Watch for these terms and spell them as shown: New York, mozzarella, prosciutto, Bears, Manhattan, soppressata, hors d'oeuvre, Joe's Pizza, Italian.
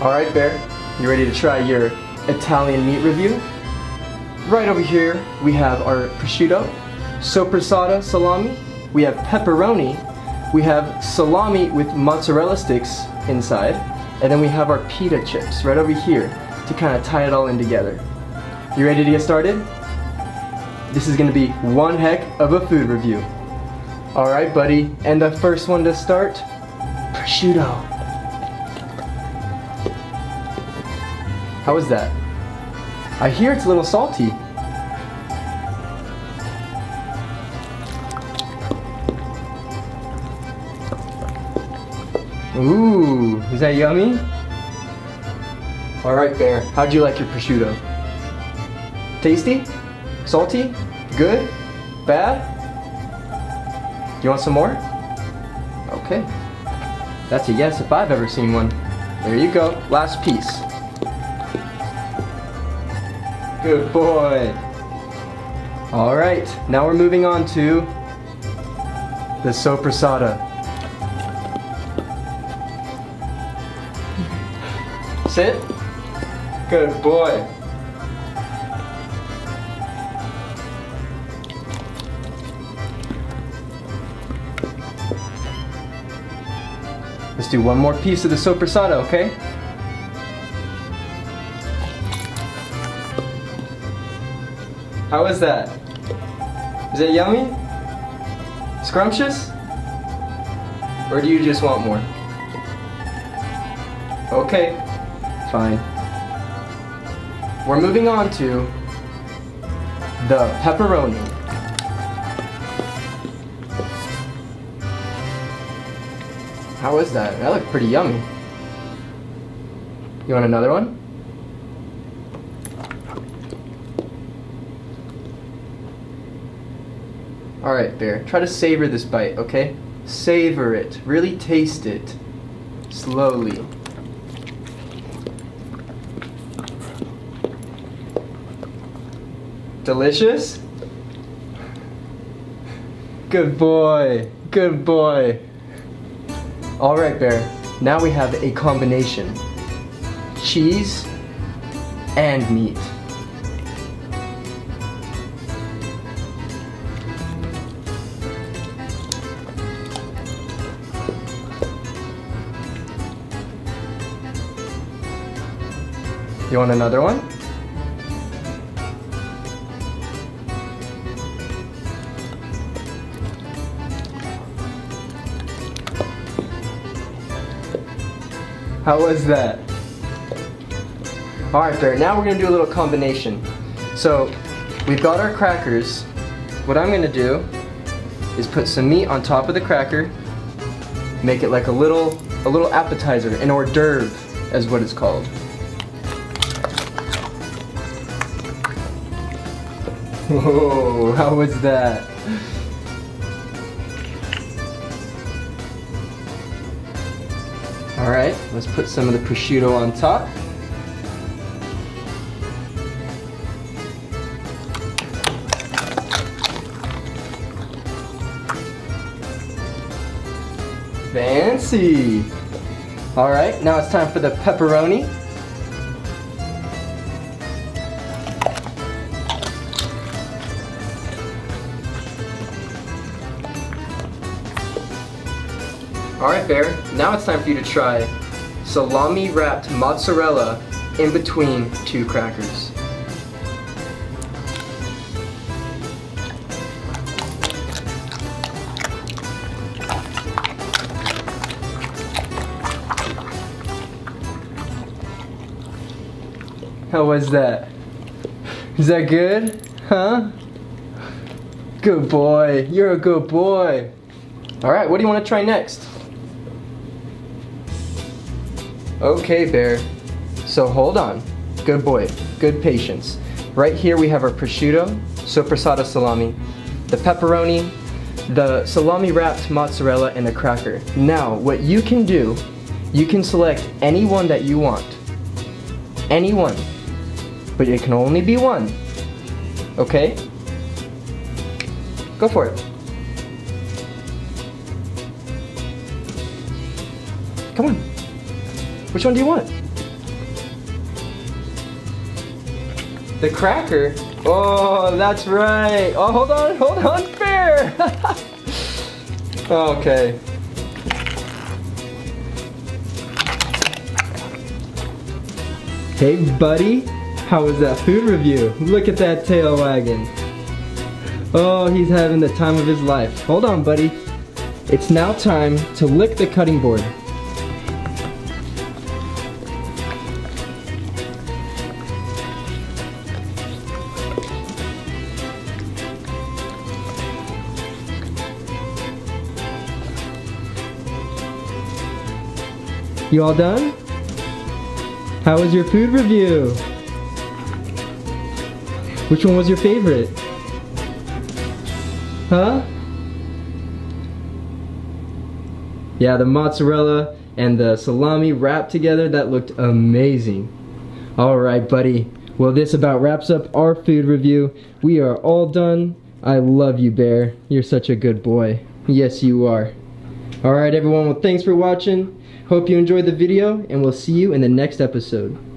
Alright Bear, you ready to try your Italian meat review? Right over here we have our prosciutto, soppressata salami, we have pepperoni, we have salami with mozzarella sticks inside, and then we have our pita chips right over here to kind of tie it all in together. You ready to get started? This is going to be one heck of a food review. Alright buddy, and the first one to start, prosciutto. How is that? I hear it's a little salty. Ooh, is that yummy? Alright Bear, how'd you like your prosciutto? Tasty? Salty? Good? Bad? You want some more? Okay. That's a yes if I've ever seen one. There you go, last piece. Good boy. Alright, now we're moving on to the soppressata. Sit. Good boy. Let's do one more piece of the soppressata, okay? How is that? Is it yummy? Scrumptious? Or do you just want more? Okay, fine. We're moving on to the pepperoni. How is that? That looked pretty yummy. You want another one? Alright Bear, try to savor this bite, okay? Savor it. Really taste it. Slowly. Delicious? Good boy. Good boy. Alright Bear, now we have a combination. Cheese and meat. You want another one? How was that? Alright Bear, now we're going to do a little combination. So, we've got our crackers. What I'm going to do is put some meat on top of the cracker, make it like a little appetizer, an hors d'oeuvre is what it's called. Whoa, how was that? Alright, let's put some of the prosciutto on top. Fancy! Alright, now it's time for the pepperoni. Alright Bear, now it's time for you to try salami wrapped mozzarella in between two crackers. How was that? Is that good? Huh? Good boy, you're a good boy. Alright, what do you want to try next? Okay Bear, so hold on, good boy, good patience. Right here we have our prosciutto, soppressata salami, the pepperoni, the salami wrapped mozzarella, and the cracker. Now what you can do, you can select any one that you want, any one, but it can only be one, okay? Go for it. Come on. Which one do you want? The cracker. Oh, that's right. Oh, hold on, fair. Okay. Hey, buddy. How was that food review? Look at that tail wagging. Oh, he's having the time of his life. Hold on, buddy. It's now time to lick the cutting board. You all done? How was your food review? Which one was your favorite? Huh? Yeah, the mozzarella and the salami wrapped together, that looked amazing. Alright, buddy. Well, this about wraps up our food review. We are all done. I love you, Bear. You're such a good boy. Yes, you are. Alright, everyone. Well, thanks for watching. Hope you enjoyed the video, and we'll see you in the next episode.